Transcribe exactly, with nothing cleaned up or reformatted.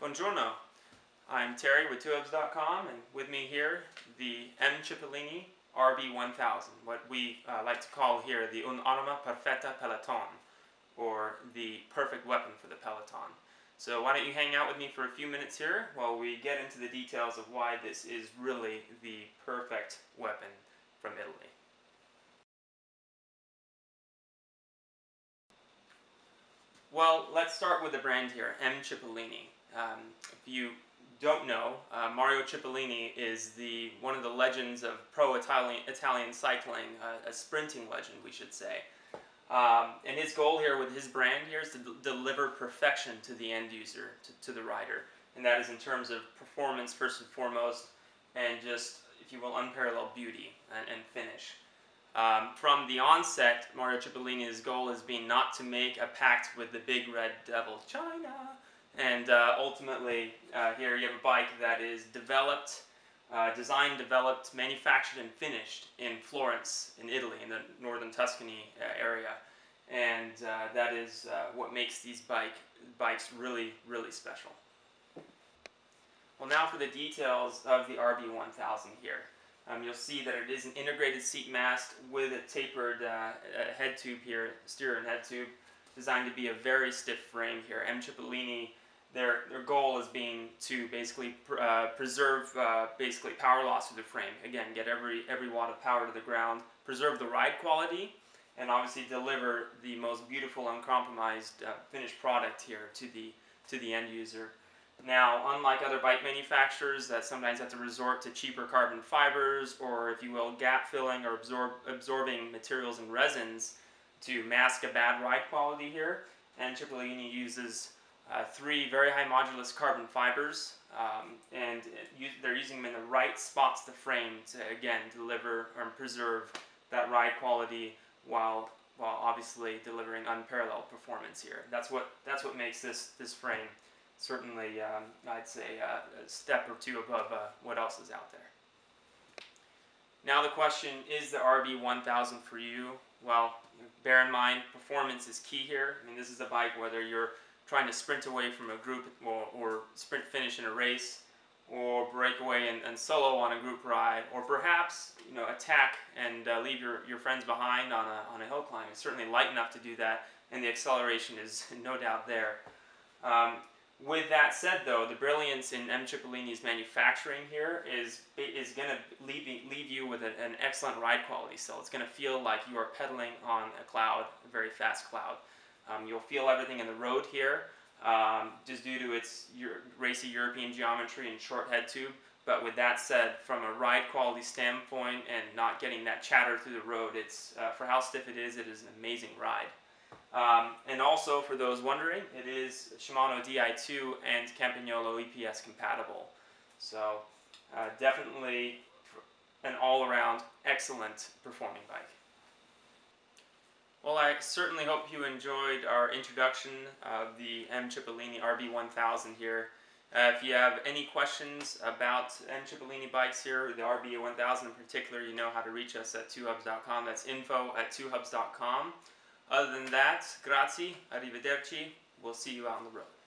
Buongiorno, I'm Terry with two hubs dot com, and with me here the M. Cipollini R B one thousand, what we uh, like to call here the un'arma perfetta peloton, or the perfect weapon for the peloton. So why don't you hang out with me for a few minutes here while we get into the details of why this is really the perfect weapon from Italy. Well, let's start with the brand here, M. Cipollini. Um, if you don't know, uh, Mario Cipollini is the one of the legends of pro-Italian Italian cycling, uh, a sprinting legend, we should say. Um, and his goal here with his brand here is to deliver perfection to the end user, to, to the rider. And that is in terms of performance first and foremost, and just, if you will, unparalleled beauty and, and finish. Um, from the onset, Mario Cipollini's goal has been not to make a pact with the big red devil, China. And uh, ultimately, uh, here you have a bike that is developed, uh, designed, developed, manufactured, and finished in Florence, in Italy, in the northern Tuscany uh, area. And uh, that is uh, what makes these bike, bikes really, really special. Well, now for the details of the R B one thousand here. Um, you'll see that it is an integrated seat mast with a tapered uh, head tube here, steerer and head tube, designed to be a very stiff frame here. M. Cipollini, their, their goal is being to basically pr uh, preserve uh, basically power loss through the frame. Again, get every, every watt of power to the ground, preserve the ride quality, and obviously deliver the most beautiful, uncompromised uh, finished product here to the, to the end user. Now, unlike other bike manufacturers that sometimes have to resort to cheaper carbon fibers or, if you will, gap filling or absorb, absorbing materials and resins to mask a bad ride quality here, and Cipollini uses uh, three very high modulus carbon fibers, um, and it, they're using them in the right spots to frame to, again, deliver or preserve that ride quality while, while obviously delivering unparalleled performance here. That's what, that's what makes this, this frame certainly, um, I'd say, uh, a step or two above uh, what else is out there. Now the question, is the R B one thousand for you? Well, bear in mind, performance is key here. I mean, this is a bike, whether you're trying to sprint away from a group or, or sprint finish in a race, or break away and, and solo on a group ride, or perhaps, you know, attack and uh, leave your, your friends behind on a, on a hill climb. It's certainly light enough to do that, and the acceleration is no doubt there. Um, With that said, though, the brilliance in M. Cipollini's manufacturing here is, is going to leave, leave you with a, an excellent ride quality. So it's going to feel like you are pedaling on a cloud, a very fast cloud. Um, you'll feel everything in the road here, um, just due to its Euro racy European geometry and short head tube. But with that said, from a ride quality standpoint and not getting that chatter through the road, it's, uh, for how stiff it is, it is an amazing ride. Um, and also, for those wondering, it is Shimano D I two and Campagnolo E P S compatible. So, uh, definitely an all-around excellent performing bike. Well, I certainly hope you enjoyed our introduction of the M. Cipollini R B one thousand here. Uh, if you have any questions about M. Cipollini bikes here, the R B one thousand in particular, you know how to reach us at two hubs dot com. That's info at two hubs dot com. Other than that, grazie, arrivederci, we'll see you out on the road.